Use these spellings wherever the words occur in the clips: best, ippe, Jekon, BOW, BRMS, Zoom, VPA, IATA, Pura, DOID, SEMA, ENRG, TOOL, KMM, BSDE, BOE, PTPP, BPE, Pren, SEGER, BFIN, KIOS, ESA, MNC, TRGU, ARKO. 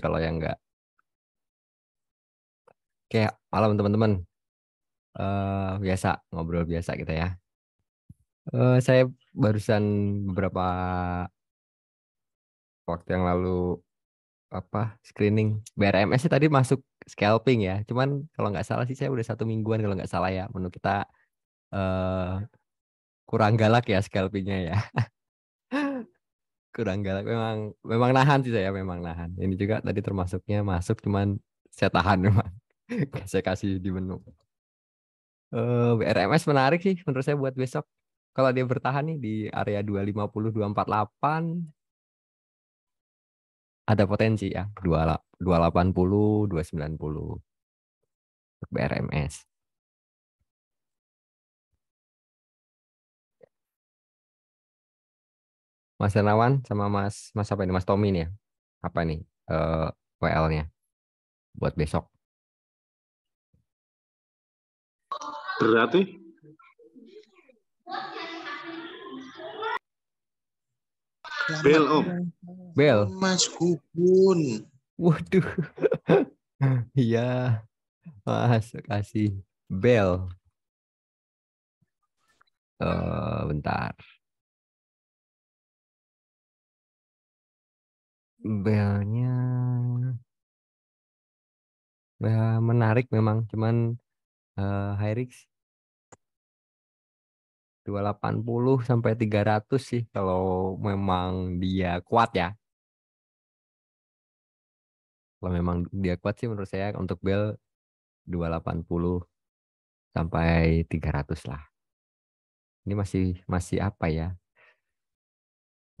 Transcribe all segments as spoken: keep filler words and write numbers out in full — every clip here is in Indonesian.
kalau yang enggak. Oke, malam teman-teman. Uh, biasa, ngobrol biasa kita ya. Uh, saya barusan beberapa waktu yang lalu apa screening B R M S tadi masuk scalping ya. Cuman kalau nggak salah sih saya udah satu mingguan kalau nggak salah ya. Menurut kita uh, kurang galak ya scalpingnya ya. Kurang galak, memang memang nahan sih saya, memang nahan. Ini juga tadi termasuknya masuk, cuman saya tahan memang. Saya kasih di menu. Uh, B R M S menarik sih menurut saya buat besok. Kalau dia bertahan nih di area dua lima nol dua empat delapan ada potensi ya, dua delapan nol dua sembilan nol B R M S. Mas Hernawan sama Mas Mas apa ini? Mas Tommy nih ya. Apa nih uh, W L-nya buat besok? Berarti Bel Om. Bel. Mas Gugun. Waduh. Iya. Mas kasih Bel. Uh, bentar. Belnya Bel menarik memang, cuman Uh, high risk dua ratus delapan puluh sampai tiga ratus sih kalau memang dia kuat ya. Kalau memang dia kuat sih menurut saya untuk bel dua ratus delapan puluh sampai tiga ratus lah. Ini masih masih apa ya?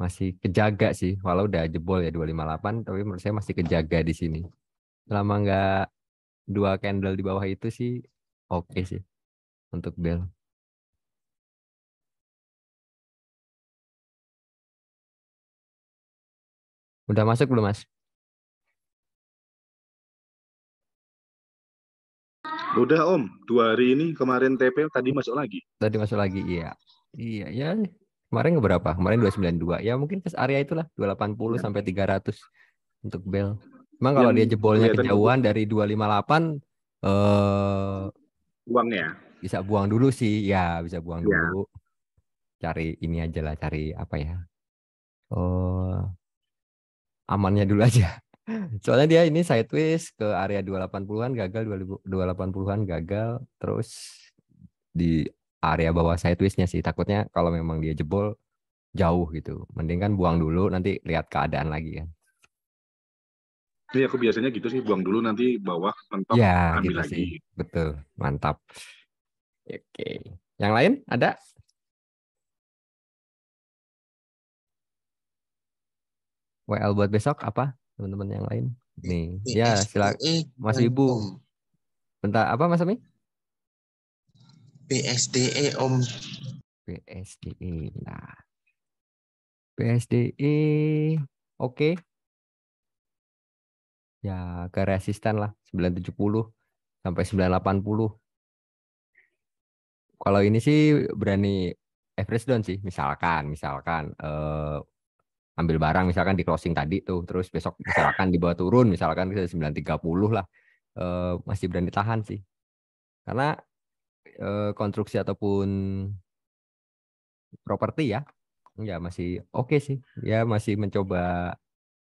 Masih kejaga sih, walau udah jebol ya dua ratus lima puluh delapan, tapi menurut saya masih kejaga di sini. Selama nggak dua candle di bawah itu sih oke sih untuk bel. Udah masuk belum, Mas? Udah, Om. Dua hari ini kemarin T P tadi masuk lagi. Tadi masuk lagi, iya. Iya, ya. Kemarin berapa? Kemarin dua ratus sembilan puluh dua. Ya mungkin ke area itulah dua ratus delapan puluh sampai tiga ratus untuk bel. Emang kalau dia jebolnya kejauhan dari dua ratus lima puluh delapan eh buang ya, bisa buang dulu sih ya, bisa buang ya. Dulu cari ini aja lah, cari apa ya, oh amannya dulu aja. Soalnya dia ini sideways ke area dua ratus delapan puluhan gagal, dua ratus delapan puluhan gagal, terus di area bawah sidewaysnya sih takutnya kalau memang dia jebol jauh gitu, mending kan buang dulu nanti lihat keadaan lagi kan. Iya, aku biasanya gitu sih, buang dulu nanti bawah mentok ya, ambil gitu lagi. Sih. Betul, mantap. Oke, yang lain ada? W L buat besok apa, teman-teman yang lain? Nih, B S D E, ya silakan Mas Ibu. Bentar, apa Mas Ami? B S D E Om. B S D E, nah, B S D E, oke. Okay. Ya ke resisten lah sembilan tujuh nol sampai sembilan delapan nol. Kalau ini sih berani average down sih, misalkan misalkan eh, ambil barang misalkan di closing tadi tuh, terus besok misalkan dibawa turun misalkan ke sembilan tiga nol lah, eh, masih berani tahan sih. Karena eh, konstruksi ataupun properti ya, ya masih oke okay sih. Ya masih mencoba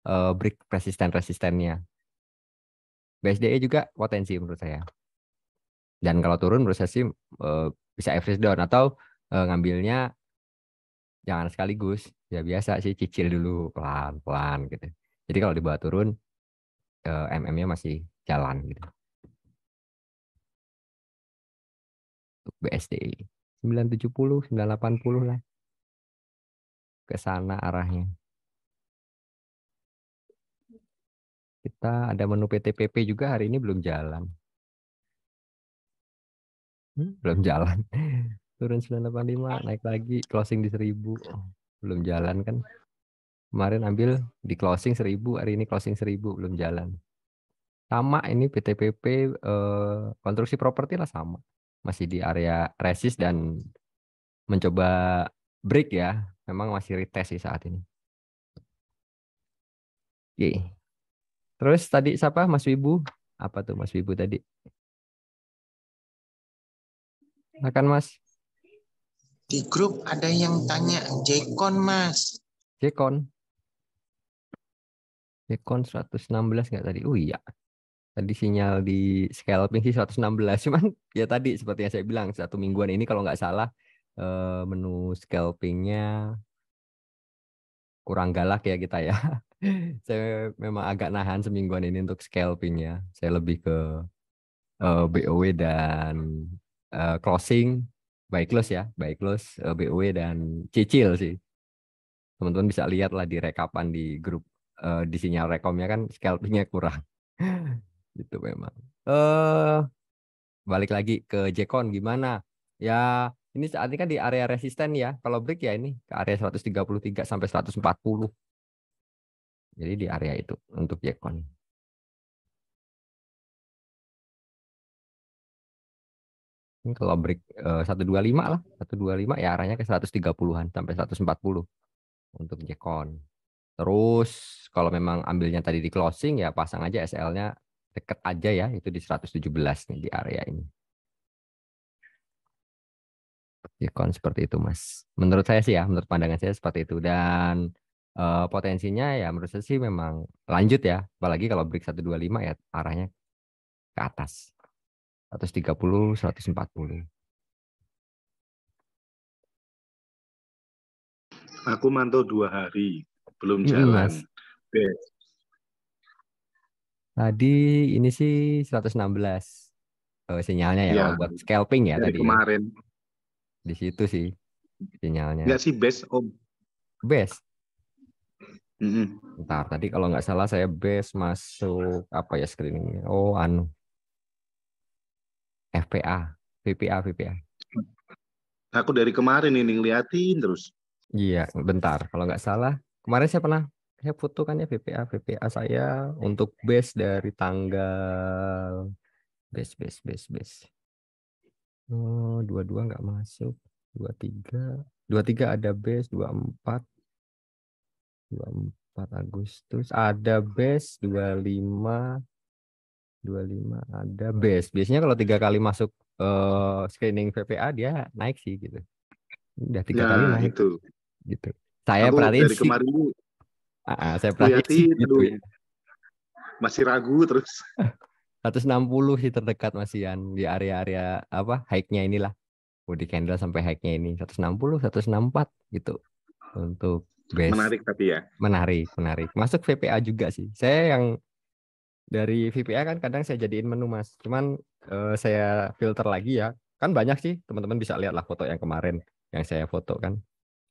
eh, break resisten-resistennya. B S D E juga potensi menurut saya. Dan kalau turun menurut saya sih uh, bisa average down atau uh, ngambilnya jangan sekaligus. Ya biasa sih cicil dulu pelan-pelan gitu. Jadi kalau dibawa turun uh, M M-nya masih jalan gitu. Untuk B S D E sembilan tujuh nol, sembilan delapan nol lah. Ke sana arahnya. Kita ada menu P T P P juga hari ini belum jalan. Hmm, belum jalan. Turun sembilan delapan lima, naik lagi, closing di seribu. Belum jalan kan. Kemarin ambil di closing seribu, hari ini closing seribu, belum jalan. Sama ini P T P P, eh, konstruksi properti lah sama. Masih di area resist dan mencoba break ya. Memang masih retest sih saat ini. Oke. Terus tadi siapa? Mas Wibu? Apa tuh Mas Wibu tadi? Silakan Mas. Di grup ada yang tanya Jekon Mas. Jekon. Jekon seratus enam belas nggak tadi? Oh iya. Tadi sinyal di scalping sih seratus enam belas. Cuman ya tadi seperti yang saya bilang, satu mingguan ini kalau nggak salah menu scalpingnya kurang galak ya kita ya. Saya memang agak nahan semingguan ini untuk scalping ya. Saya lebih ke uh, B O W dan uh, closing, buy close ya, buy close, uh, B O W dan cicil sih. Teman-teman bisa lihat lah di rekapan di grup, uh, di sinyal rekomnya kan scalpingnya kurang. Gitu memang. Uh, balik lagi ke Jekon gimana? Ya ini saat ini kan di area resisten ya. Kalau break ya ini ke area seratus tiga puluh tiga sampai seratus empat puluh. Jadi di area itu untuk Jekon. Ini kalau break eh, seratus dua puluh lima lah, seratus dua puluh lima ya arahnya ke seratus tiga puluhan sampai seratus empat puluh untuk Jekon. Terus kalau memang ambilnya tadi di closing ya pasang aja S L-nya deket aja ya, itu di seratus tujuh belas nih di area ini. Jekon seperti itu Mas. Menurut saya sih ya, menurut pandangan saya seperti itu dan Uh, potensinya ya menurut saya sih memang lanjut ya. Apalagi kalau break seratus dua puluh lima ya arahnya ke atas. seratus tiga puluh, seratus empat puluh. Aku mantau dua hari. Belum jalan. Mas. Tadi ini sih seratus enam belas. Oh, sinyalnya ya, ya. Kalau buat scalping ya. Dari tadi kemarin. Ya. Di situ sih sinyalnya. Enggak sih best Om. Best. Mm-hmm. Ntar tadi kalau nggak salah saya base masuk apa ya screeningnya? Oh anu F P A, V P A, V P A. Aku dari kemarin ini ngeliatin terus. Iya, bentar. Kalau nggak salah kemarin saya pernah saya foto kan ya V P A, V P A saya untuk base dari tanggal base base base base. Oh dua dua nggak masuk, dua tiga dua tiga ada base dua empat. dua puluh empat Agustus ada base dua puluh lima dua puluh lima ada base. Biasanya kalau tiga kali masuk uh, screening V P A dia naik sih gitu. Udah tiga nah, kali naik itu. Gitu. Saya perhatiin dari kemarin sih. Uh, saya perhatiin gitu ya. Masih ragu terus. seratus enam puluh sih terdekat masihan di area-area apa high-nya inilah. Body candle sampai high-nya ini seratus enam puluh seratus enam puluh empat gitu. Untuk base. Menarik tapi ya. Menarik, menarik. Masuk V P A juga sih. Saya yang dari V P A kan kadang saya jadiin menu Mas. Cuman eh, saya filter lagi ya. Kan banyak sih, teman-teman bisa lihat lah foto yang kemarin yang saya foto kan.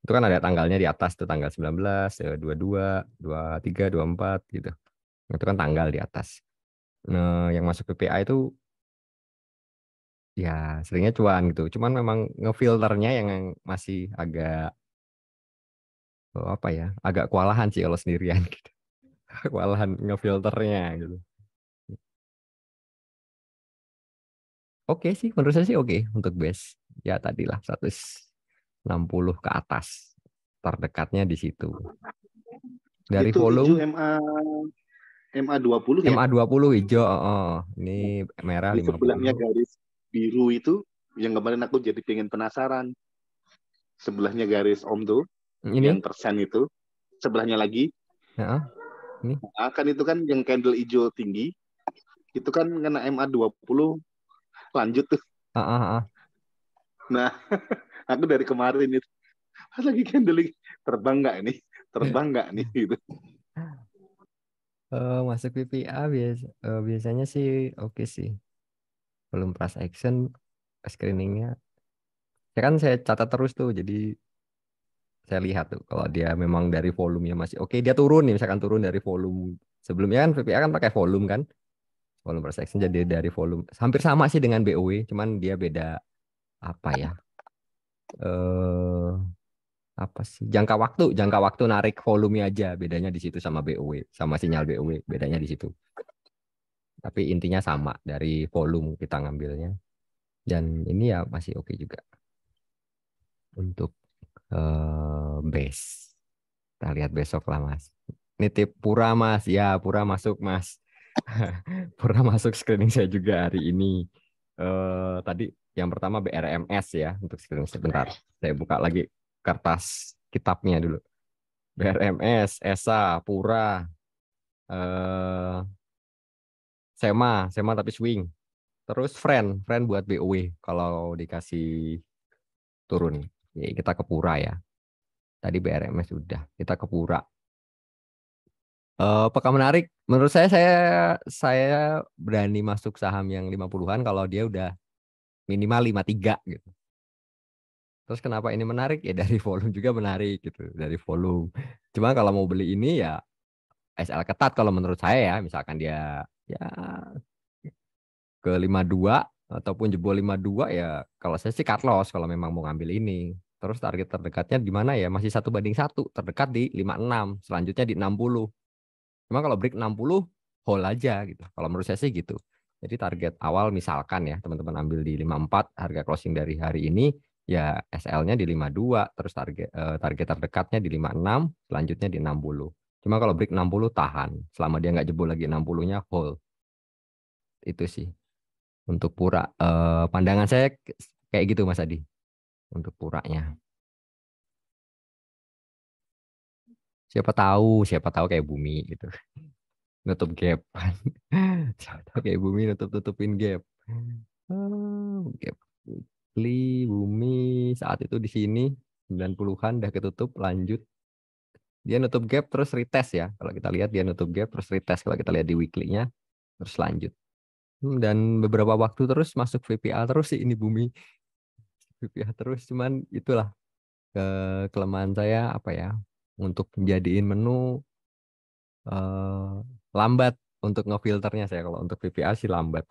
Itu kan ada tanggalnya di atas tuh tanggal sembilan belas, dua puluh dua, dua puluh tiga, dua puluh empat gitu. Itu kan tanggal di atas. Nah, yang masuk V P A itu ya seringnya cuan gitu. Cuman memang ngefilternya yang masih agak Oh, apa ya agak kewalahan sih kalau sendirian gitu. Kewalahan ngefilternya gitu. Oke sih menurut saya sih oke untuk base ya tadilah seratus enam puluh ke atas terdekatnya di situ dari itu volume M A M A dua puluh M A dua puluh ya? Hijau oh, ini merah lima puluh sebelahnya garis biru itu yang kemarin aku jadi pengen penasaran sebelahnya garis om tuh ini yang persen itu sebelahnya lagi ya, ini. Nah, kan itu kan yang candle hijau tinggi itu kan kena M A dua puluh lanjut tuh uh, uh, uh. Nah aku dari kemarin itu lagi candle terbang nggak nih terbang nggak nih gitu uh, masuk V P A biasa uh, biasanya sih oke okay sih belum price action screeningnya ya kan saya catat terus tuh jadi saya lihat tuh kalau dia memang dari volumenya masih oke okay, dia turun nih misalkan turun dari volume sebelumnya kan V P A kan pakai volume kan volume per section jadi dari volume hampir sama sih dengan B O E cuman dia beda apa ya eh apa sih jangka waktu jangka waktu narik volumenya aja bedanya di situ sama B O E sama sinyal B O E bedanya di situ tapi intinya sama dari volume kita ngambilnya dan ini ya masih oke okay juga untuk Uh, base. Kita lihat besok lah Mas. Nitip Pura Mas. Ya Pura masuk Mas. Pura masuk screening saya juga hari ini. Uh, tadi yang pertama B R M S ya, untuk screening sebentar. Saya buka lagi kertas kitabnya dulu. B R M S, E S A, Pura, uh, SEMA, SEMA tapi swing. Terus Pren, Pren buat B O E kalau dikasih turun. Jadi kita ke Pura ya. Tadi B R M S sudah, kita ke Pura. Uh, apakah menarik? Menurut saya, saya saya berani masuk saham yang lima puluhan kalau dia udah minimal lima puluh tiga gitu. Terus kenapa ini menarik? Ya dari volume juga menarik gitu, dari volume. Cuma kalau mau beli ini ya S L ketat kalau menurut saya ya, misalkan dia ya ke lima puluh dua ataupun jebol lima puluh dua ya kalau saya sih cut loss kalau memang mau ngambil ini. Terus target terdekatnya di mana ya? Masih satu banding satu, terdekat di lima puluh enam, selanjutnya di enam puluh. Cuma kalau break enam puluh hold aja gitu. Kalau menurut saya sih gitu. Jadi target awal misalkan ya teman-teman ambil di lima puluh empat, harga closing dari hari ini ya S L-nya di lima puluh dua, terus target eh, target terdekatnya di lima puluh enam, selanjutnya di enam puluh. Cuma kalau break enam puluh tahan, selama dia nggak jebol lagi enam puluh-nya hold. Itu sih. Untuk Pura eh, pandangan saya kayak gitu Mas Adi. Untuk Puranya. Siapa tahu, siapa tahu kayak bumi gitu. Nutup gap. Siapa tahu kayak bumi nutup-nutupin gap. Oh, gap weekly bumi saat itu di sini sembilan puluhan udah ketutup, lanjut. Dia nutup gap terus retest ya. Kalau kita lihat dia nutup gap terus retest kalau kita lihat di weekly-nya terus lanjut. Dan beberapa waktu terus masuk V P A terus sih ini bumi. V P A terus, cuman itulah ke kelemahan saya apa ya? Untuk menjadiin menu eh, lambat untuk ngefilternya saya. Kalau untuk V P A sih lambat.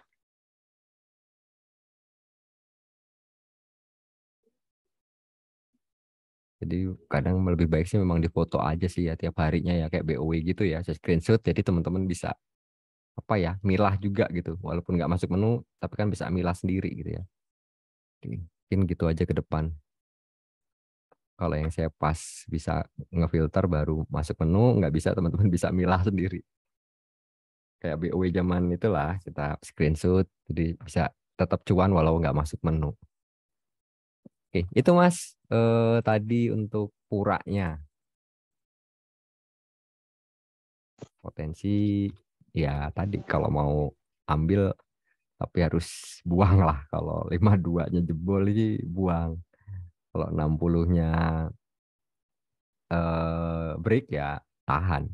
Jadi kadang lebih baik sih memang difoto aja sih ya tiap harinya ya. Kayak B O W gitu ya. Saya screenshot jadi teman-teman bisa apa ya milah juga gitu. Walaupun nggak masuk menu tapi kan bisa milah sendiri gitu ya. Mungkin gitu aja ke depan. Kalau yang saya pas bisa ngefilter baru masuk menu, nggak bisa teman-teman bisa milah sendiri. Kayak B O W zaman itulah kita screenshot, jadi bisa tetap cuan walau nggak masuk menu. Oke, itu Mas eh, tadi untuk Puranya. Potensi ya tadi kalau mau ambil tapi harus buang lah. Kalau lima puluh dua-nya jebol ini buang. Kalau enam puluh-nya uh, break ya tahan.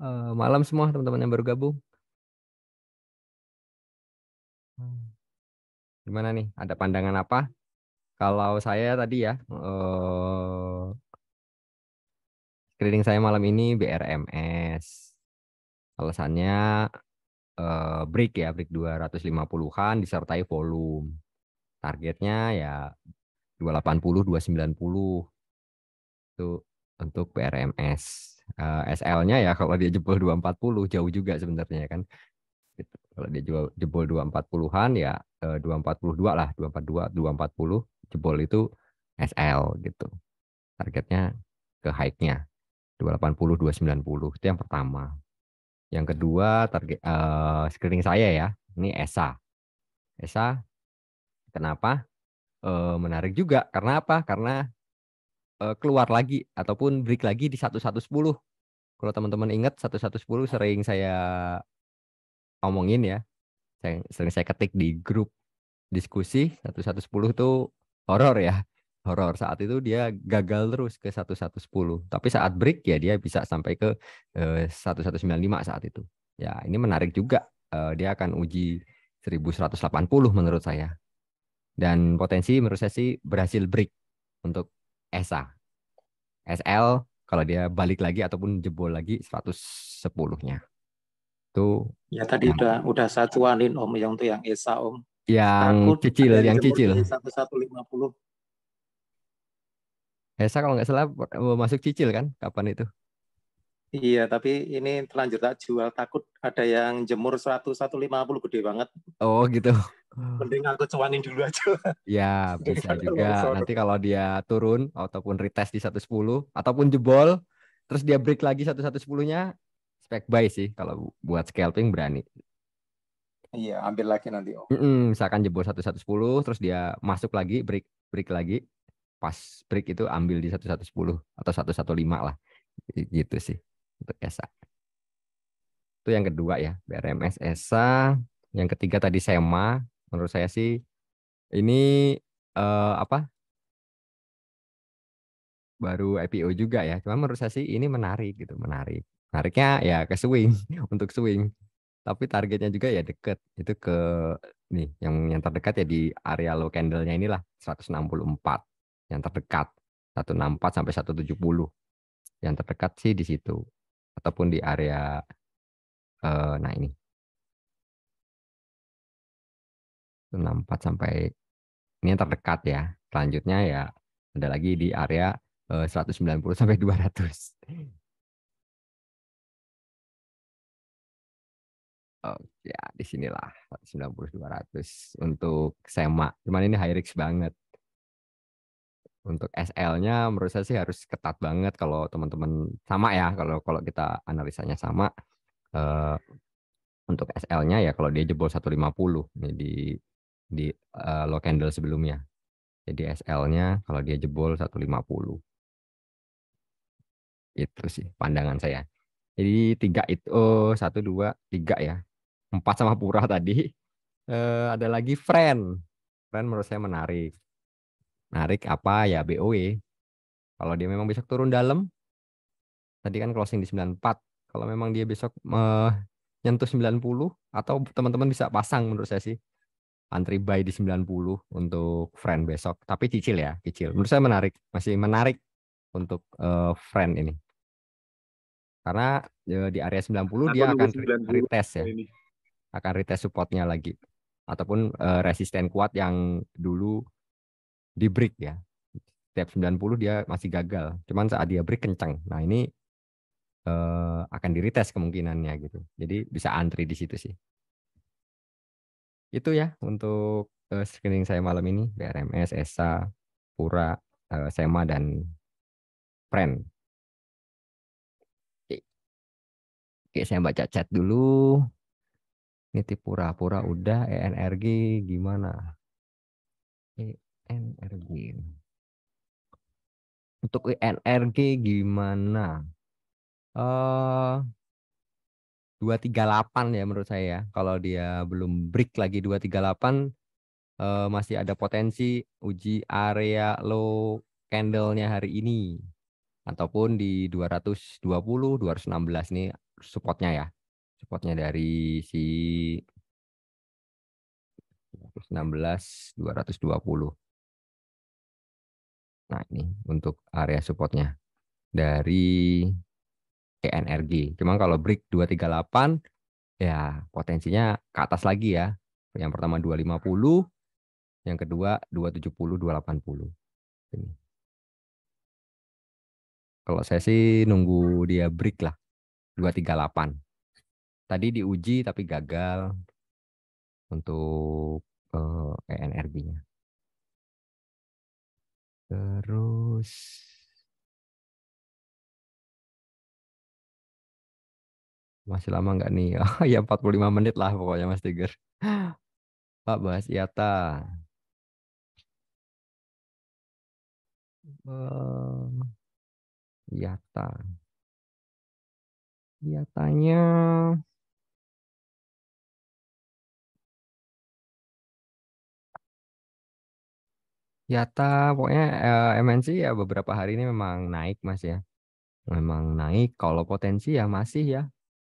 Uh, malam semua teman-teman yang baru gabung. Gimana nih? Ada pandangan apa? Kalau saya tadi ya, uh, screening saya malam ini B R M S. Alasannya uh, break ya, break dua ratus lima puluhan disertai volume. Targetnya ya dua ratus delapan puluh, dua ratus sembilan puluh itu untuk B R M S. Uh, S L-nya ya kalau dia jebol dua ratus empat puluh jauh juga sebenarnya kan. Gitu. Kalau dia jebol dua ratus empat puluhan ya uh, dua ratus empat puluh dua lah, dua ratus empat puluh dua, dua ratus empat puluh jebol itu S L gitu. Targetnya ke high-nya dua ratus delapan puluh, dua ratus sembilan puluh itu yang pertama. Yang kedua target uh, screening saya ya, ini E S A. E S A Kenapa? E, menarik juga. Karena apa? Karena e, keluar lagi ataupun break lagi di sebelas sepuluh. Kalau teman-teman ingat sebelas sepuluh sering saya omongin ya. Saya, sering saya ketik di grup diskusi sebelas sepuluh itu horor ya. Horor saat itu dia gagal terus ke sebelas sepuluh. Tapi saat break ya dia bisa sampai ke e, sebelas sembilan lima saat itu. Ya ini menarik juga. E, dia akan uji seribu seratus delapan puluh menurut saya. Dan potensi menurut saya sih berhasil break untuk E S A. S L kalau dia balik lagi ataupun jebol lagi seratus sepuluh-nya. Itu ya tadi yang, udah udah saya cuanin Om yang tuh yang E S A Om. Yang takut cicil, yang cicil. sebelas lima puluh. E S A kalau nggak salah masuk cicil kan? Kapan itu? Iya, tapi ini terlanjur tak jual. Takut ada yang jemur seratus seratus lima puluh gede banget. Oh gitu. Mending aku cuanin dulu aja. Ya bisa juga. Nanti kalau dia turun ataupun retest di seratus sepuluh ataupun jebol, terus dia break lagi seratus sepuluh-nya spec buy sih kalau buat scalping berani. Iya, ambil lagi nanti. Oh. Mm-mm, misalkan jebol sebelas sepuluh terus dia masuk lagi, break break lagi. Pas break itu ambil di sebelas sepuluh atau sebelas lima lah. Gitu sih untuk E S A. Itu yang kedua ya, B R M S E S A. Yang ketiga tadi SEMA. Menurut saya sih ini eh, apa? Baru I P O juga ya. Cuma menurut saya sih ini menarik gitu, menarik. Menariknya ya ke swing, untuk swing. Tapi targetnya juga ya deket itu ke nih yang yang terdekat ya di area low candlenya inilah seratus enam puluh empat yang terdekat seratus enam puluh empat sampai seratus tujuh puluh yang terdekat sih di situ ataupun di area eh, nah ini seratus enam puluh empat sampai ini yang terdekat ya selanjutnya ya ada lagi di area eh, seratus sembilan puluh sampai dua ratus. Oh, ya di sinilah seratus sembilan puluh dua ratus untuk SEMA. Cuman ini high risk banget. Untuk S L-nya menurut saya sih harus ketat banget kalau teman-teman sama ya. Kalau kalau kita analisanya sama uh, untuk S L-nya ya kalau dia jebol seratus lima puluh ini di di uh, low candle sebelumnya. Jadi S L-nya kalau dia jebol seratus lima puluh. Itu sih pandangan saya. Jadi tiga itu oh, satu dua tiga ya. Empat sama Pura tadi, eh, ada lagi Pren. Pren menurut saya menarik. Menarik apa ya B O E. Kalau dia memang besok turun dalam, tadi kan closing di sembilan puluh empat. Kalau memang dia besok eh, nyentuh sembilan puluh, atau teman-teman bisa pasang menurut saya sih. Antri buy di sembilan puluh untuk Pren besok. Tapi cicil ya, cicil. Menurut saya menarik, masih menarik untuk eh, Pren ini. Karena eh, di area sembilan puluh aku dia akan retest ya. Ini. Akan retest supportnya lagi ataupun uh, resisten kuat yang dulu di break ya step sembilan puluh dia masih gagal cuman saat dia break kencang nah ini uh, akan di retest kemungkinannya gitu jadi bisa antri di situ sih itu ya untuk uh, screening saya malam ini B R M S, E S A, Pura, uh, SEMA dan Pren. Oke. Oke saya baca chat dulu. Niti Pura-Pura udah, E N R G gimana? E N R G. Untuk E N R G gimana? Uh, dua tiga delapan ya menurut saya. Kalau dia belum break lagi dua tiga delapan, uh, masih ada potensi uji area low candle-nya hari ini. Ataupun di dua ratus dua puluh, dua ratus enam belas nih support-nya ya. Supportnya dari si seratus enam belas, dua ratus dua puluh. Nah ini untuk area supportnya dari E N R G. Cuman kalau break dua tiga delapan ya potensinya ke atas lagi ya. Yang pertama dua lima nol, yang kedua dua tujuh nol, dua delapan nol. Ini. Kalau saya sih nunggu dia break lah dua tiga delapan. Tadi diuji tapi gagal untuk uh, E N R G-nya. Terus masih lama nggak nih? Oh, ya empat puluh lima menit lah pokoknya Mas Tiger. Pak bahas I A T A. Uh, I A T A. I A T A-nya I A T A pokoknya eh, M N C ya beberapa hari ini memang naik Mas ya. Memang naik kalau potensi ya masih ya.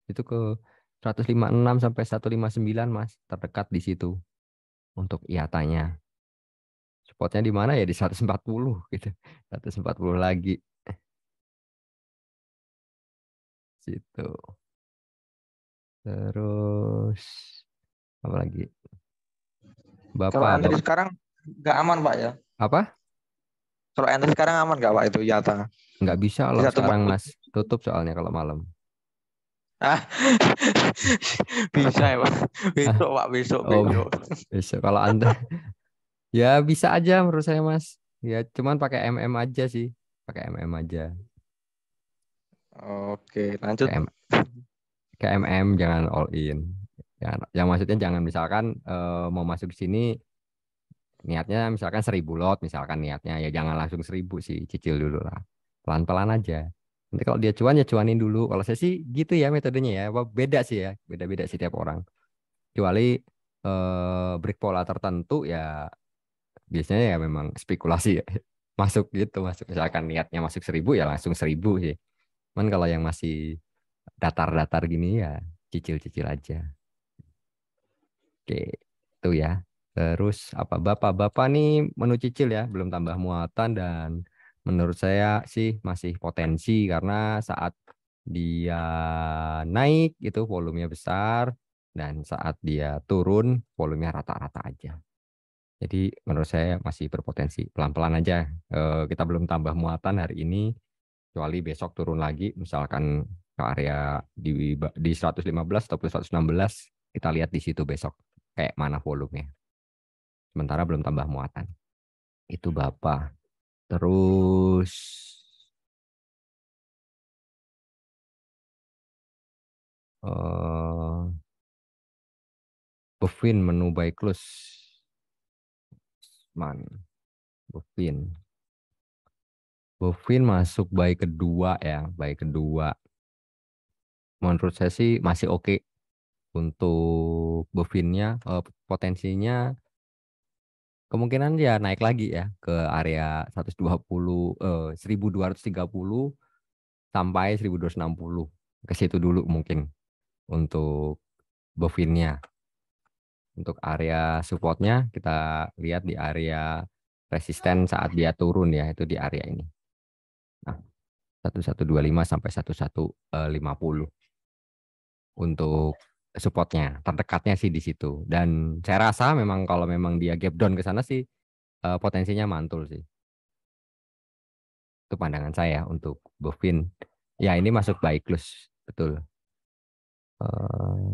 Itu ke seratus lima puluh enam sampai seratus lima puluh sembilan Mas, terdekat di situ untuk I A T A-nya. Supportnya di mana ya di seratus empat puluh gitu. seratus empat puluh lagi. Situ. Terus apa lagi? Bapak. Kalau antri sekarang nggak aman Pak ya? Apa? Kalau antri sekarang aman nggak Pak itu I A T A? Nggak bisa loh sekarang Mas. Tutup soalnya kalau malam. Ah, bisa ya Pak. Besok Pak besok oh, besok. Besok kalau Anda ya bisa aja menurut saya Mas. Ya cuman pakai M M aja sih. Pakai M M aja. Oke, lanjut. K M M jangan all in. Ya, yang maksudnya jangan misalkan eh, mau masuk di sini niatnya misalkan seribu lot misalkan niatnya ya jangan langsung seribu sih, cicil dulu lah. Pelan-pelan aja. Nanti kalau dia cuan ya cuanin dulu. Kalau saya sih gitu ya metodenya ya. Beda sih ya, beda-beda sih tiap orang. Kecuali eh, break pola tertentu ya biasanya ya memang spekulasi ya. Masuk gitu, masuk misalkan niatnya masuk seribu ya langsung seribu sih. Cuman kalau yang masih datar-datar gini ya cicil-cicil aja. Oke, itu ya. Terus apa bapak-bapak nih menu cicil ya, belum tambah muatan dan menurut saya sih masih potensi karena saat dia naik itu volumenya besar dan saat dia turun volumenya rata-rata aja. Jadi menurut saya masih berpotensi. Pelan-pelan aja. E, kita belum tambah muatan hari ini kecuali besok turun lagi misalkan ke area di di seratus lima belas atau seratus enam belas kita lihat di situ besok kayak mana volumenya. Sementara belum tambah muatan. Itu Bapak. Terus uh, B F I N menu buy close man B F I N B F I N masuk buy kedua ya buy kedua menurut saya sih masih oke okay untuk B F I N-nya uh, potensinya kemungkinan dia naik lagi ya ke area seratus dua puluh eh, seribu dua ratus tiga puluh sampai seribu dua ratus enam puluh ke situ dulu mungkin untuk B F I N-nya. Untuk area supportnya kita lihat di area resisten saat dia turun ya itu di area ini. Nah, seribu seratus dua puluh lima sampai seribu seratus lima puluh untuk supportnya terdekatnya sih di situ dan saya rasa memang kalau memang dia gap down ke sana sih eh, potensinya mantul sih itu pandangan saya untuk B F I N ya ini masuk buy close betul eh,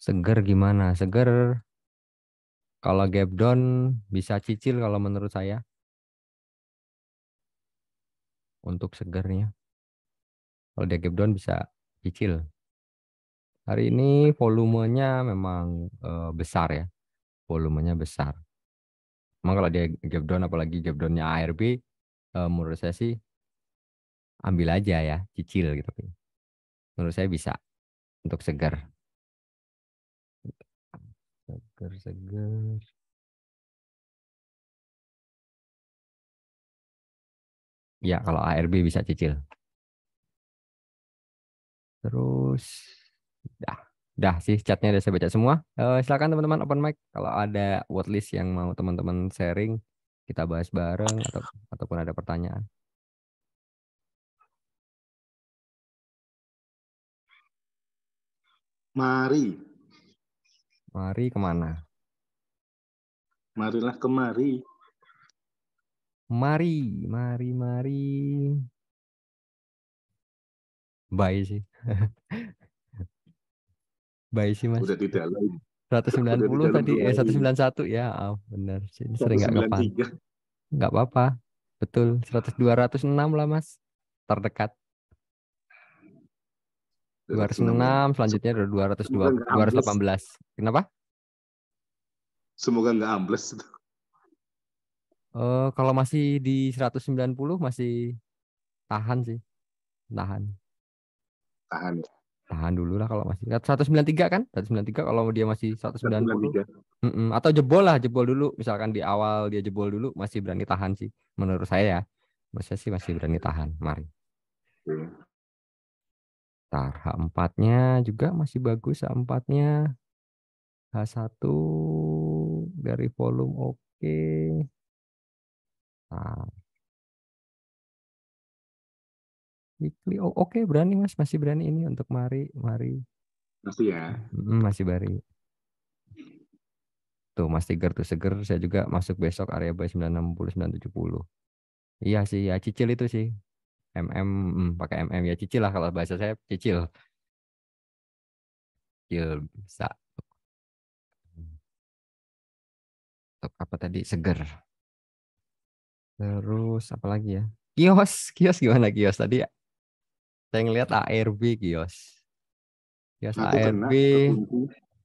seger gimana seger kalau gap down bisa cicil kalau menurut saya untuk segernya kalau dia gap down bisa cicil. Hari ini volumenya memang e, besar ya, volumenya besar. Memang kalau dia gap down, apalagi gap downnya A R B, e, menurut saya sih ambil aja ya, cicil gitu. Menurut saya bisa untuk seger. Seger, seger. Ya kalau A R B bisa cicil. Terus. Dah, dah sih chatnya udah saya baca semua. Uh, silakan teman-teman open mic kalau ada wortlist yang mau teman-teman sharing kita bahas bareng atau ataupun ada pertanyaan. Mari, mari kemana? Marilah kemari. Mari, mari, mari. Bye sih. Baik sih Mas. Udah tidak lain. seratus sembilan puluh tadi eh seratus sembilan puluh satu ya. Oh, benar sih sering enggak kepantau. Enggak apa-apa. Betul. seratus dua ratus enam lah Mas. Terdekat. dua ratus enam selanjutnya ada dua ratus dua puluh dua ratus delapan belas. Kenapa? Semoga enggak ambles itu. Eh kalau masih di seratus sembilan puluh masih tahan sih. Tahan. Tahan ya. Tahan dulu lah kalau masih seratus sembilan puluh tiga kan seratus sembilan puluh tiga kalau dia masih seratus sembilan puluh mm -mm. atau jebol lah jebol dulu misalkan di awal dia jebol dulu masih berani tahan sih menurut saya ya menurut saya sih masih berani tahan mari tar H empat-nya juga masih bagus H empat-nya H satu dari volume oke okay. Nah. Oh, oke okay, berani Mas masih berani ini untuk mari mari masih ya mm, masih bari tuh Mas Tiger tuh seger saya juga masuk besok area buy sembilan enam puluh sembilan tujuh puluh iya sih ya cicil itu sih mm mm, pakai mm ya cicil lah kalau bahasa saya cicil cicil bisa untuk apa tadi seger terus apa lagi ya kios kios gimana kios tadi ya? Saya ngelihat A R B kios. Kios A R B.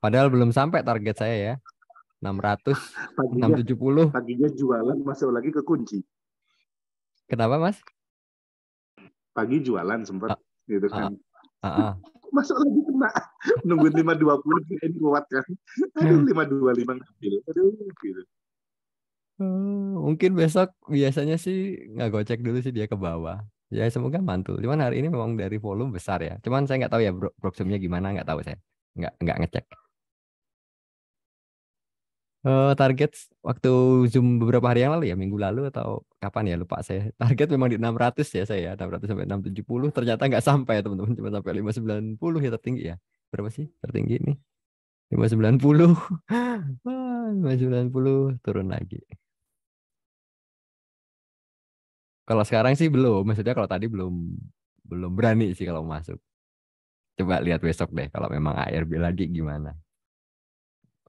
Padahal belum sampai target saya ya. enam ratus, enam ratus tujuh puluh. Paginya jualan masuk lagi ke kunci. Kenapa, Mas? Pagi jualan sempat gitu kan. Heeh. Masuk lagi kena. Nungguin lima dua puluh kirain kuat kan. Aduh, lima dua puluh lima ngambil. Aduh, gitu. Hmm, mungkin besok biasanya sih nggak gocek dulu sih dia ke bawah. Ya semoga mantul. Cuman hari ini memang dari volume besar ya. Cuman saya nggak tahu ya broksumnya gimana, nggak tahu saya. Nggak nggak ngecek. Uh, target waktu Zoom beberapa hari yang lalu ya, minggu lalu atau kapan ya, lupa saya. Target memang di enam ratus ya saya, enam ratus sampai enam ratus tujuh puluh. Ternyata nggak sampai ya teman-teman, cuma sampai lima ratus sembilan puluh ya tertinggi ya. Berapa sih tertinggi ini? lima ratus sembilan puluh. lima ratus sembilan puluh turun lagi. Kalau sekarang sih belum, maksudnya kalau tadi belum belum berani sih kalau masuk. Coba lihat besok deh kalau memang A R B lagi gimana.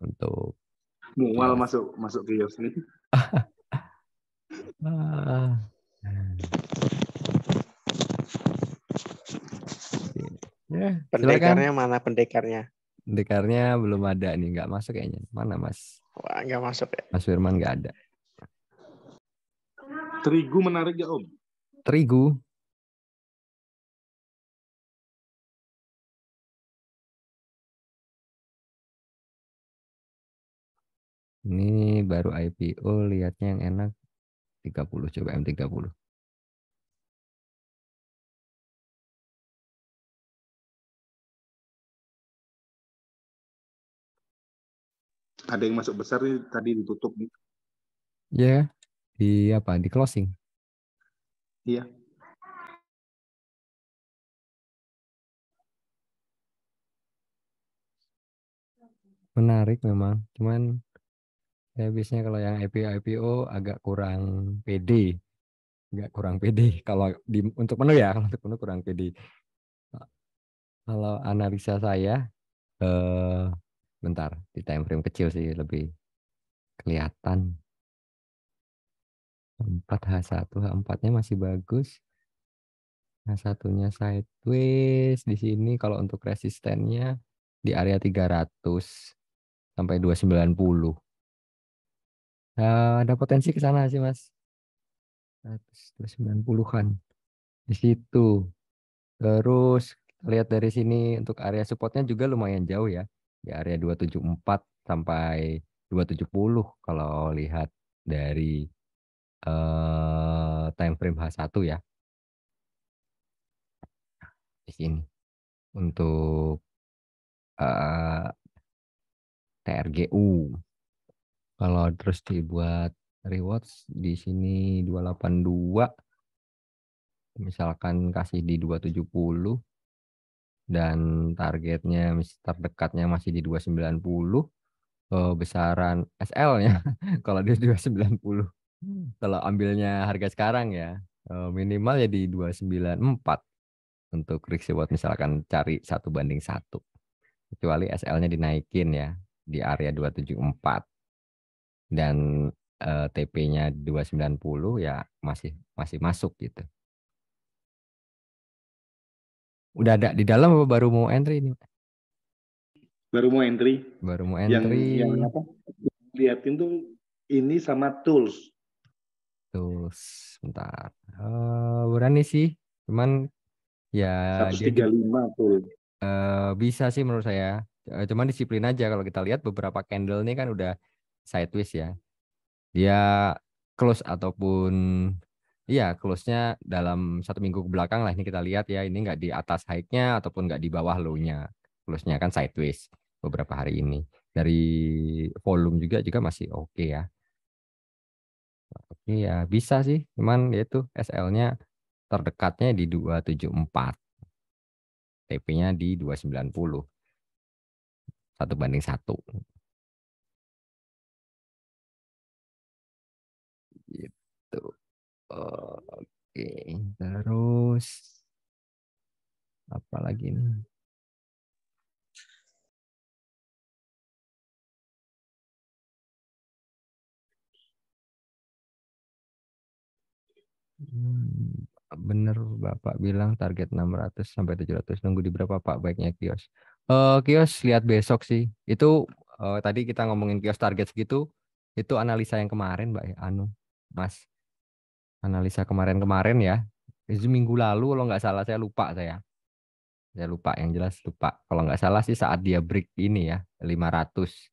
Untuk mual masuk masuk kios nih. Ya, pendekarnya mana pendekarnya? Pendekarnya belum ada nih, nggak masuk kayaknya. Mana Mas? Wah, nggak masuk ya. Mas Firman nggak ada. Terigu menarik ya Om? Terigu. Ini baru I P O, lihatnya yang enak tiga puluh, coba M tiga puluh. Ada yang masuk besar nih, tadi ditutup nih. Ya. Yeah. Di apa? Di closing. Iya. Menarik memang. Cuman saya biasanya kalau yang I P O agak kurang pede. Agak kurang pede kalau di, untuk penuh ya, kalau untuk penuh kurang pede. Kalau analisa saya eh, bentar, di time frame kecil sih lebih kelihatan. empat H satu, H empat-nya masih bagus. H satu-nya sideways di sini. Kalau untuk resistennya di area tiga ratus sampai dua ratus sembilan puluh. Nah, ada potensi ke sana sih, Mas. dua ratus sembilan puluhan. Di situ. Terus lihat dari sini untuk area support-nya juga lumayan jauh ya. Di area dua ratus tujuh puluh empat sampai dua ratus tujuh puluh kalau lihat dari Uh, time frame H satu ya. Di sini untuk uh, T R G U. Kalau terus dibuat rewards di sini dua ratus delapan puluh dua. Misalkan kasih di dua ratus tujuh puluh dan targetnya terdekatnya masih di dua ratus sembilan puluh. Uh, besaran S L-nya kalau di dua ratus sembilan puluh. Kalau ambilnya harga sekarang ya minimal ya di dua ratus sembilan puluh empat untuk risk reward, misalkan cari satu banding satu, kecuali S L-nya dinaikin ya di area dua ratus tujuh puluh empat dan eh, T P-nya dua ratus sembilan puluh ya masih masih masuk gitu. Udah ada di dalam apa baru mau entry ini? Baru mau entry. Baru mau entry. Yang, yang apa? Lihatin tuh ini sama tools. Tools, bentar. Uh, berani sih, cuman ya seratus tiga puluh lima tuh. Uh, bisa sih menurut saya. Uh, cuman disiplin aja kalau kita lihat beberapa candle ini kan udah sideways ya. Dia close ataupun iya close-nya dalam satu minggu ke belakang lah, ini kita lihat ya, ini nggak di atas high-nya ataupun nggak di bawah low-nya. Close-nya kan sideways beberapa hari ini. Dari volume juga juga masih oke okay ya. Oke ya, bisa sih, cuman yaitu S L-nya terdekatnya di dua ratus tujuh puluh empat. T P-nya di dua ratus sembilan puluh. Satu banding satu. Gitu. Oke, terus apa lagi nih? Hmm, bener Bapak bilang target enam ratus sampai tujuh ratus, nunggu di berapa Pak baiknya kios? Uh, Kios lihat besok sih. Itu uh, tadi kita ngomongin Kios target segitu. Itu analisa yang kemarin, Mbak. Anu, Mas. Analisa kemarin-kemarin ya. Itu minggu lalu kalau nggak salah, saya lupa saya. Saya lupa, yang jelas lupa. Kalau nggak salah sih saat dia break ini ya, lima ratus.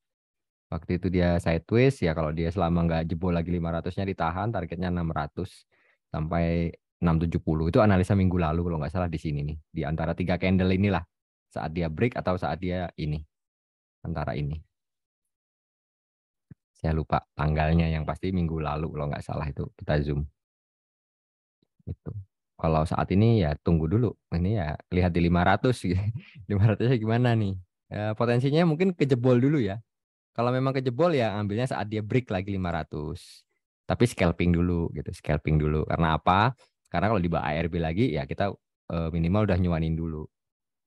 Waktu itu dia sideways ya, kalau dia selama nggak jebol lagi lima ratus-nya ditahan, targetnya enam ratus sampai enam tujuh puluh. Itu analisa minggu lalu kalau nggak salah di sini nih. Di antara tiga candle inilah. Saat dia break atau saat dia ini, antara ini, saya lupa tanggalnya, yang pasti minggu lalu kalau nggak salah itu kita zoom itu. Kalau saat ini ya tunggu dulu, ini ya lihat di lima ratus, lima ratus gimana nih potensinya, mungkin kejebol dulu ya. Kalau memang kejebol ya ambilnya saat dia break lagi lima ratus, tapi scalping dulu gitu, scalping dulu. Karena apa? Karena kalau di bawah A R B lagi ya kita minimal udah nyuanin dulu.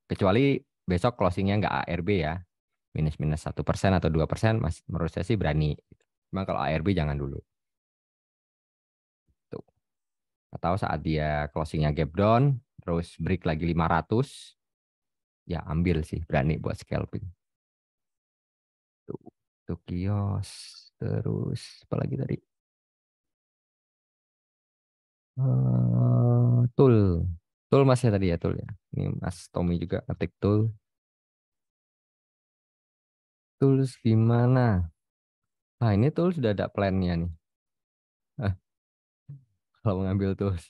Kecuali besok closingnya nggak A R B ya, minus-minus satu persen atau dua persen, mas, menurut saya sih berani. Memang kalau A R B jangan dulu. Tuh. Atau saat dia closingnya gap down, terus break lagi lima ratus, ya ambil sih, berani buat scalping. Tuh, tuh Kios, terus apa lagi tadi? Uh, tool. Tool mas ya tadi ya, tool ya. Ini Mas Tommy juga ngetik tool. Tools gimana? Nah ini tool sudah ada plannya nih. Hah. Kalau mengambil tools.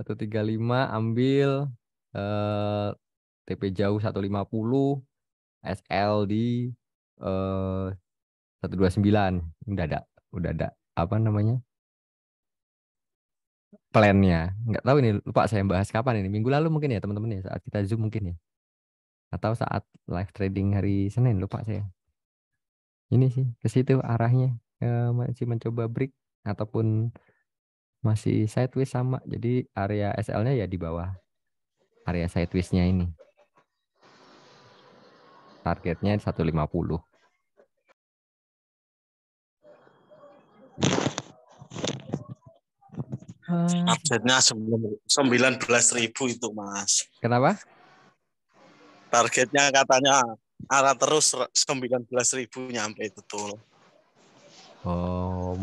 seratus tiga puluh lima ambil. Eh, T P jauh seratus lima puluh. S L di eh, seratus dua puluh sembilan. Ini udah ada. Udah ada apa namanya? Plannya, nggak tahu ini, lupa saya bahas kapan ini, minggu lalu mungkin ya teman-teman ya, saat kita zoom mungkin ya, atau saat live trading hari Senin, lupa saya. Ini sih ke situ arahnya, e, masih mencoba break ataupun masih sideways sama, jadi area S L-nya ya di bawah area sideways-nya ini, targetnya seratus lima puluh. Targetnya sembilan belas ribu itu mas. Kenapa? Targetnya katanya arah terus sembilan belas ribu nyampe itu tuh. Oh,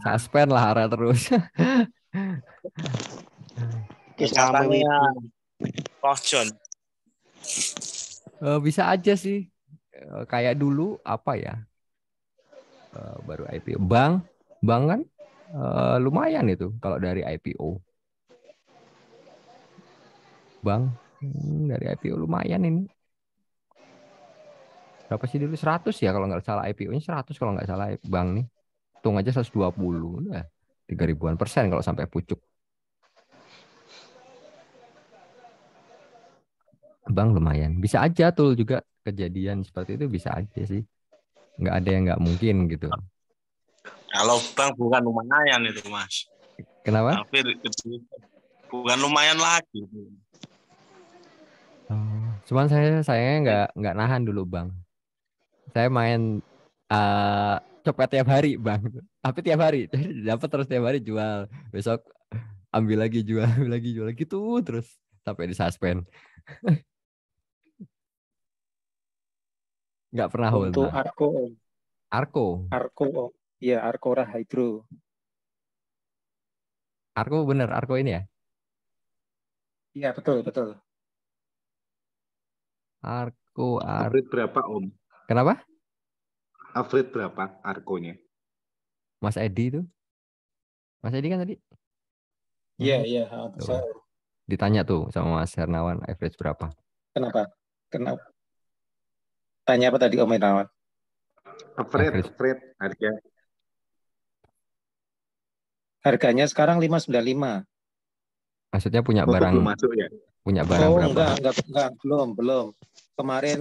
suspend lah arah terus. Katanya option. Bisa aja sih. Kayak dulu apa ya? Baru I P O bank, bank kan? Uh, lumayan itu kalau dari I P O. Bang, hmm, dari I P O lumayan ini. Berapa sih dulu? seratus ya kalau nggak salah, I P O-nya seratus kalau nggak salah bang nih. Hitung aja seratus dua puluh. Nah, tiga ribuan persen kalau sampai pucuk. Bang lumayan. Bisa aja tuh juga kejadian seperti itu, bisa aja sih. Nggak ada yang nggak mungkin gitu. Kalau bang bukan lumayan itu mas. Kenapa? Tapi bukan lumayan lagi. Oh, cuman saya saya nggak nggak nahan dulu bang. Saya main uh, copet tiap hari bang. Tapi tiap hari dapat terus, tiap hari jual. Besok ambil lagi, jual, ambil lagi, jual gitu terus sampai di suspend. Nggak pernah hold. Untuk bang. Arko. Arko. Arko. Iya, Arko Hydro. Arko bener, Arko ini ya? Iya, betul, betul. Arko, Arko. Upgrade berapa, Om? Kenapa? Upgrade berapa Arkonya? Mas Edi itu? Mas Edi kan tadi? Iya, iya. Tuh. Ditanya tuh sama Mas Hernawan, average berapa? Kenapa? Kenapa? Tanya apa tadi, Om Hernawan? Upgrade, upgrade, harga. Harganya sekarang lima sembilan lima. Maksudnya punya barang, masuk ya? Punya barang oh, berapa? Enggak, enggak, enggak, belum, belum. Kemarin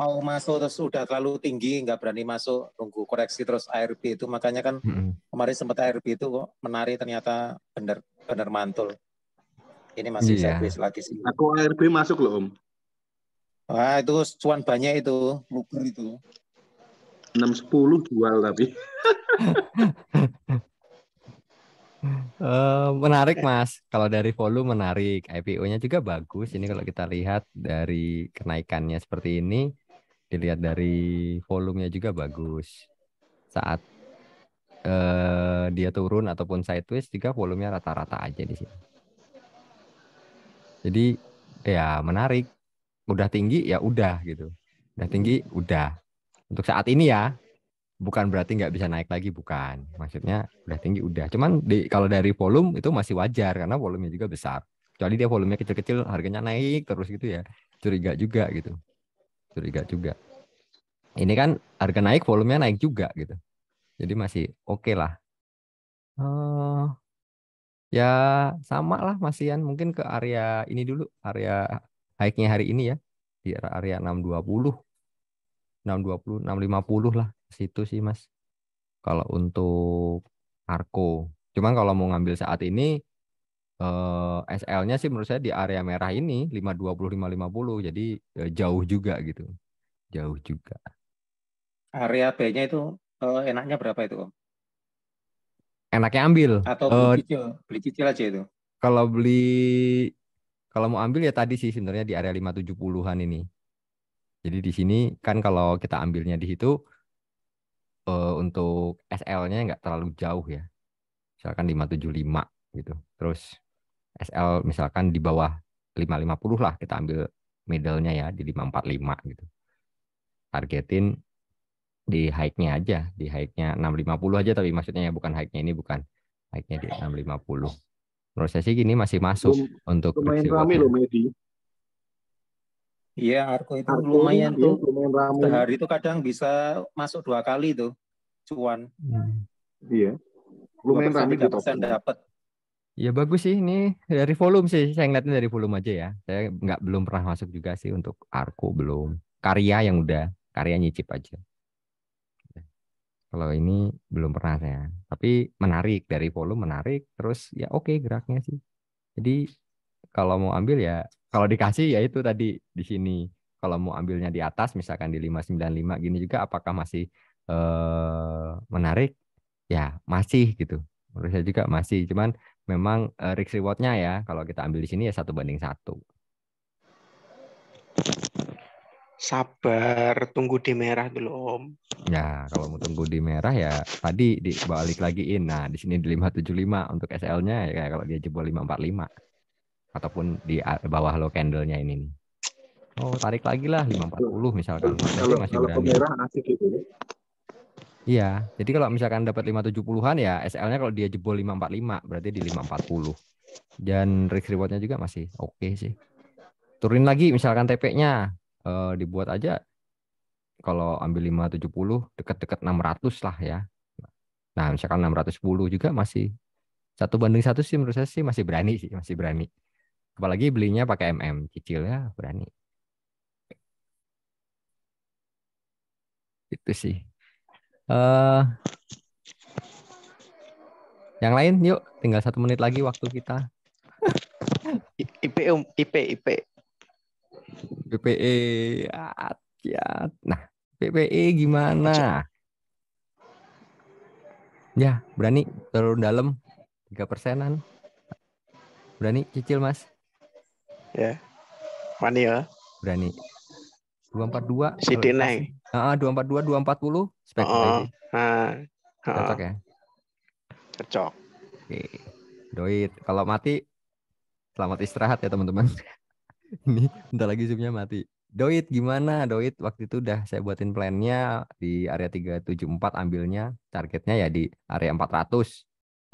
mau masuk terus sudah terlalu tinggi, enggak berani masuk, tunggu koreksi terus A R B itu, makanya kan hmm. kemarin sempat A R B itu kok menarik, ternyata benar, benar mantul. Ini masih yeah. Sideways lagi sih. Aku A R B masuk loh Om. Wah itu cuan banyak itu, luber itu. enam sepuluh jual tapi. Uh, menarik Mas, kalau dari volume menarik, I P O-nya juga bagus. Ini kalau kita lihat dari kenaikannya seperti ini, dilihat dari volumenya juga bagus. Saat uh, dia turun ataupun sideways, juga volumenya rata-rata aja di sini. Jadi ya menarik. Udah tinggi ya udah gitu. Udah tinggi udah. Untuk saat ini ya. Bukan berarti nggak bisa naik lagi, bukan. Maksudnya udah tinggi udah. Cuman di, kalau dari volume itu masih wajar karena volumenya juga besar. Kecuali dia volumenya kecil-kecil, harganya naik terus gitu ya. Curiga juga gitu. Curiga juga. Ini kan harga naik, volumenya naik juga gitu. Jadi masih oke okay lah. Uh, ya sama lah Mas Ian. Mungkin ke area ini dulu. Area high-nya hari ini ya. Di area enam dua puluh. enam dua puluh, enam lima puluh lah. Situ sih Mas kalau untuk ARKO. Cuman kalau mau ngambil saat ini eh, S L-nya sih menurut saya di area merah ini lima dua puluh, lima lima puluh. Jadi eh, jauh juga gitu. Jauh juga. Area B-nya itu eh, enaknya berapa itu Om? Enaknya ambil atau beli, eh, cicil? Beli cicil aja itu. Kalau beli kalau mau ambil ya tadi sih sebenarnya di area lima tujuh puluhan ini. Jadi di sini kan kalau kita ambilnya di situ Uh, untuk S L-nya nggak terlalu jauh ya. Misalkan lima tujuh lima gitu. Terus S L misalkan di bawah lima lima puluh lah. Kita ambil middle-nya ya di lima empat lima gitu. Targetin di high-nya aja. Di high-nya enam lima puluh aja tapi maksudnya ya bukan high-nya ini bukan. High-nya di enam lima puluh. Prosesi gini masih masuk Lum, untuk lumayan rame loh Medi. Iya, ARKO itu Arko lumayan itu, tuh. Lumayan rame. Sehari itu kadang bisa masuk dua kali tuh, cuan. Hmm. Iya. Lumayan rame gitu. Dapat. Ya bagus sih ini dari volume sih. Saya ngeliatnya dari volume aja ya. Saya nggak belum pernah masuk juga sih untuk ARKO belum. Karya yang udah, karya nyicip aja. Kalau ini belum pernah saya. Tapi menarik dari volume menarik. Terus ya oke okay, geraknya sih. Jadi kalau mau ambil ya, kalau dikasih ya itu tadi di sini. Kalau mau ambilnya di atas, misalkan di lima sembilan lima gini juga, apakah masih eh, menarik? Ya masih gitu. Menurut saya juga masih. Cuman memang eh, risk rewardnya ya, kalau kita ambil di sini ya satu banding satu. Sabar, tunggu di merah dulu Om. Ya kalau mau tunggu di merah ya tadi dibalik lagiin. Nah di sini di lima tujuh lima untuk S L-nya ya kalau dia jebol lima empat lima. Ataupun di bawah low candle-nya ini nih. Oh, tarik lagi lah lima empat nol misalkan. Kalau, masih kalau merah asik gitu. Iya, jadi kalau misalkan dapat lima tujuh puluhan ya S L-nya kalau dia jebol lima empat lima berarti di lima empat nol. Dan risk reward-nya juga masih oke okay sih. Turunin lagi misalkan T P-nya eh, dibuat aja kalau ambil lima tujuh puluh deket-deket enam ratus lah ya. Nah, misalkan enam ratus sepuluh juga masih satu banding satu sih menurut saya sih masih berani sih, masih berani. Apalagi belinya pakai M M, cicil ya berani. Itu sih. Uh, yang lain yuk, tinggal satu menit lagi waktu kita. I P E, I P E, I P E. B P E, ya. Nah, B P E gimana? Ya, berani terlalu dalam tiga persenan. Berani cicil, Mas. Ya, mana ya? Berani. dua empat dua. City naik. Heeh, dua empat dua, dua empat nol. Spek oh, nah. Cocok ya? Cocok. Oke. Doid. Kalau mati, selamat istirahat ya teman-teman. Ini bentar lagi zoomnya mati. Doid gimana? Doid waktu itu udah saya buatin plannya di area tiga tujuh empat ambilnya. Targetnya ya di area empat ratus.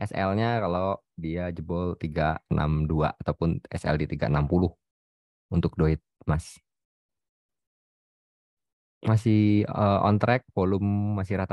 S L-nya kalau dia jebol tiga enam dua ataupun S L di tiga enam nol untuk D O I D Mas. Masih uh, on track, volume masih rata.